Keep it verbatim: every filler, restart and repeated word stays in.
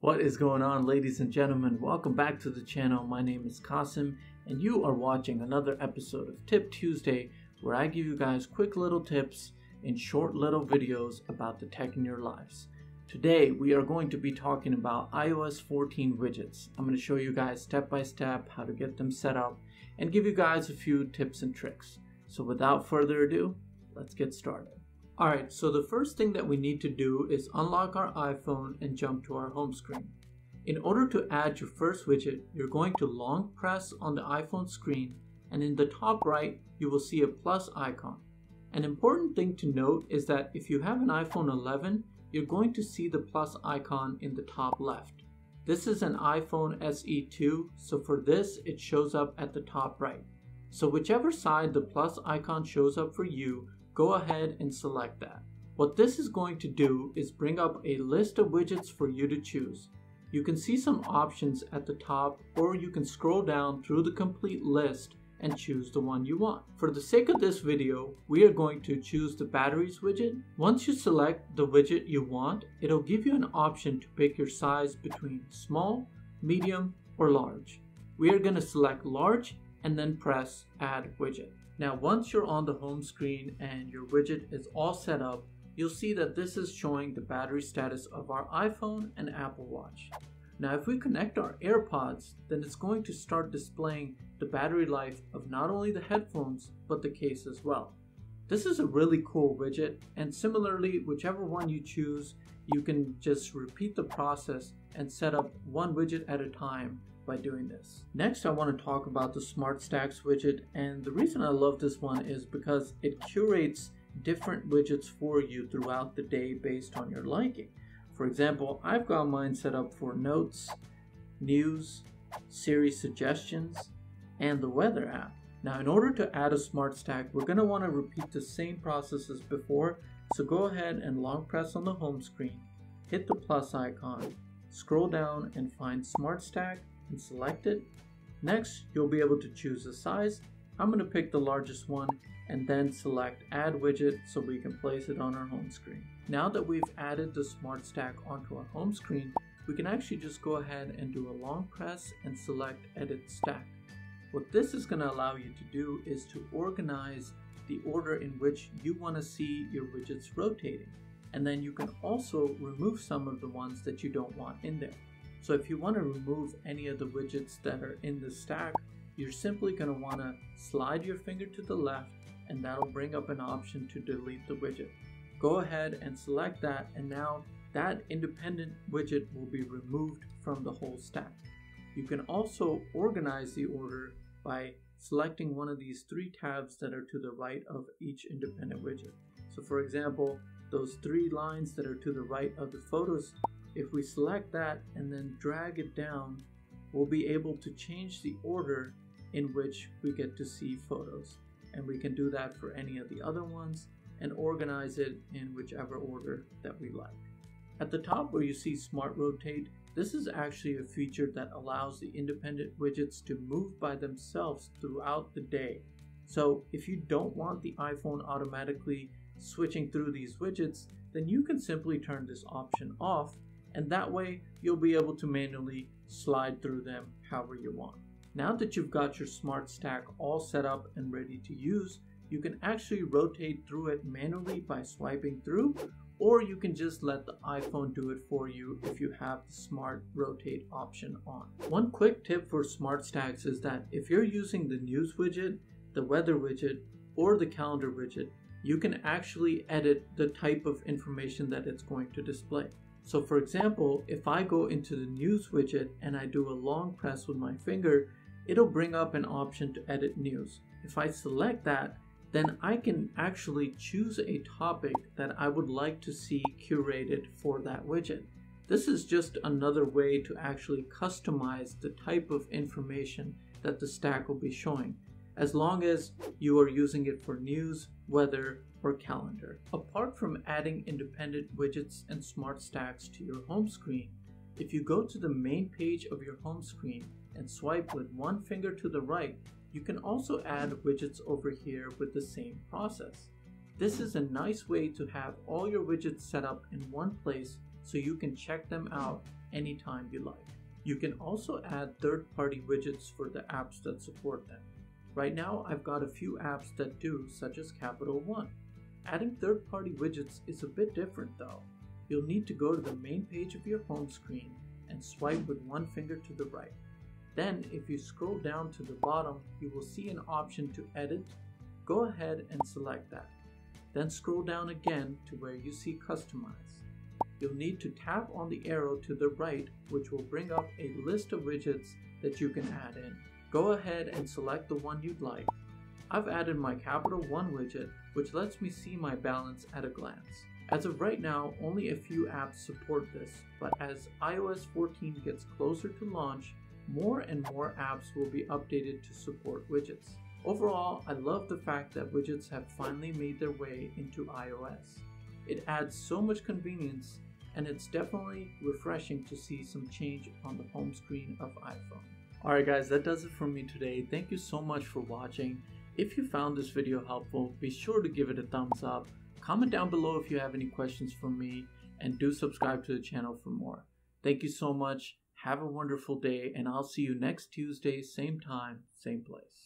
What is going on, ladies and gentlemen? Welcome back to the channel. My name is Qasim and you are watching another episode of Tip Tuesday, where I give you guys quick little tips in short little videos about the tech in your lives. Today we are going to be talking about i O S fourteen widgets. I'm going to show you guys step by step how to get them set up and give you guys a few tips and tricks. So without further ado, let's get started. Alright, so the first thing that we need to do is unlock our iPhone and jump to our home screen. In order to add your first widget, you're going to long press on the iPhone screen, and in the top right, you will see a plus icon. An important thing to note is that if you have an iPhone eleven, you're going to see the plus icon in the top left. This is an iPhone S E two, so for this, it shows up at the top right. So whichever side the plus icon shows up for you, go ahead and select that. What this is going to do is bring up a list of widgets for you to choose. You can see some options at the top, or you can scroll down through the complete list and choose the one you want. For the sake of this video, we are going to choose the batteries widget. Once you select the widget you want, it'll give you an option to pick your size between small, medium, or large. We are going to select large and then press add widget. Now, once you're on the home screen and your widget is all set up, you'll see that this is showing the battery status of our iPhone and Apple Watch. Now, if we connect our AirPods, then it's going to start displaying the battery life of not only the headphones, but the case as well. This is a really cool widget, and similarly, whichever one you choose, you can just repeat the process and set up one widget at a time by doing this. Next, I want to talk about the Smart Stack widget, and the reason I love this one is because it curates different widgets for you throughout the day based on your liking. For example, I've got mine set up for notes, news, Siri suggestions, and the weather app. Now, in order to add a Smart Stack, we're going to want to repeat the same process as before, so go ahead and long press on the home screen, hit the plus icon, scroll down and find Smart Stack, and select it. Next, you'll be able to choose a size. I'm going to pick the largest one and then select add widget so we can place it on our home screen. Now that we've added the Smart Stack onto our home screen, we can actually just go ahead and do a long press and select edit stack. What this is going to allow you to do is to organize the order in which you want to see your widgets rotating, and then you can also remove some of the ones that you don't want in there. So if you want to remove any of the widgets that are in the stack, you're simply going to want to slide your finger to the left, and that'll bring up an option to delete the widget. Go ahead and select that, and now that independent widget will be removed from the whole stack. You can also organize the order by selecting one of these three tabs that are to the right of each independent widget. So for example, those three lines that are to the right of the photos, if we select that and then drag it down, we'll be able to change the order in which we get to see photos. And we can do that for any of the other ones and organize it in whichever order that we like. At the top where you see Smart Rotate, this is actually a feature that allows the independent widgets to move by themselves throughout the day. So if you don't want the iPhone automatically switching through these widgets, then you can simply turn this option off, and that way you'll be able to manually slide through them however you want. Now that you've got your Smart Stack all set up and ready to use, you can actually rotate through it manually by swiping through, or you can just let the iPhone do it for you if you have the Smart Rotate option on. One quick tip for Smart Stacks is that if you're using the news widget, the weather widget, or the calendar widget, you can actually edit the type of information that it's going to display. So for example, if I go into the news widget and I do a long press with my finger, it'll bring up an option to edit news. If I select that, then I can actually choose a topic that I would like to see curated for that widget. This is just another way to actually customize the type of information that the stack will be showing, as long as you are using it for news, weather, or calendar. Apart from adding independent widgets and Smart Stacks to your home screen, if you go to the main page of your home screen and swipe with one finger to the right, you can also add widgets over here with the same process. This is a nice way to have all your widgets set up in one place so you can check them out anytime you like. You can also add third-party widgets for the apps that support them. Right now, I've got a few apps that do, such as Capital One. Adding third-party widgets is a bit different though. You'll need to go to the main page of your home screen and swipe with one finger to the right. Then, if you scroll down to the bottom, you will see an option to edit. Go ahead and select that. Then scroll down again to where you see Customize. You'll need to tap on the arrow to the right, which will bring up a list of widgets that you can add in. Go ahead and select the one you'd like. I've added my Capital One widget, which lets me see my balance at a glance. As of right now, only a few apps support this, but as i O S fourteen gets closer to launch, more and more apps will be updated to support widgets. Overall, I love the fact that widgets have finally made their way into iOS. It adds so much convenience, and it's definitely refreshing to see some change on the home screen of iPhone. Alright guys, that does it for me today. Thank you so much for watching. If you found this video helpful, be sure to give it a thumbs up. Comment down below if you have any questions for me, and do subscribe to the channel for more. Thank you so much. Have a wonderful day, and I'll see you next Tuesday, same time, same place.